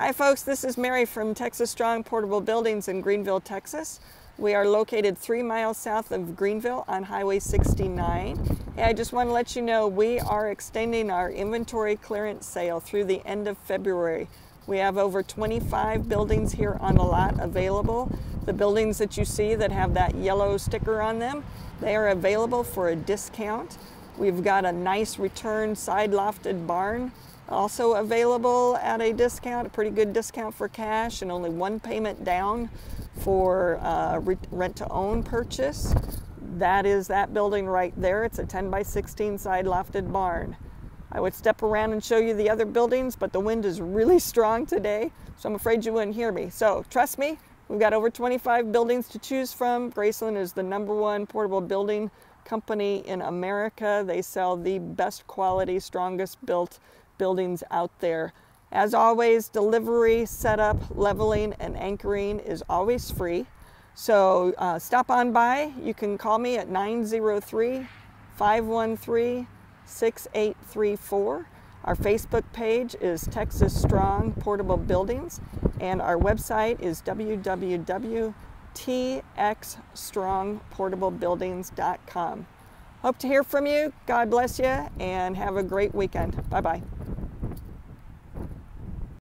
Hi folks, this is Mary from Texas Strong Portable Buildings in Greenville, Texas. We are located 3 miles south of Greenville on Highway 69. Hey, I just want to let you know we are extending our inventory clearance sale through the end of February. We have over 25 buildings here on the lot available. The buildings that you see that have that yellow sticker on them, they are available for a discount. We've got a nice return side lofted barn also available at a discount, a pretty good discount for cash and only one payment down for rent-to-own purchase. That is that building right there. It's a 10 by 16 side lofted barn. I would step around and show you the other buildings, but the wind is really strong today, so I'm afraid you wouldn't hear me. So trust me, we've got over 25 buildings to choose from. Graceland is the #1 portable building company in America. They sell the best quality, strongest built buildings out there. As always, delivery, setup, leveling, and anchoring is always free. So stop on by. You can call me at 903-513-6834. Our Facebook page is Texas Strong Portable Buildings, and our website is www.txstrongportablebuildings.com. Hope to hear from you. God bless you, and have a great weekend. Bye-bye.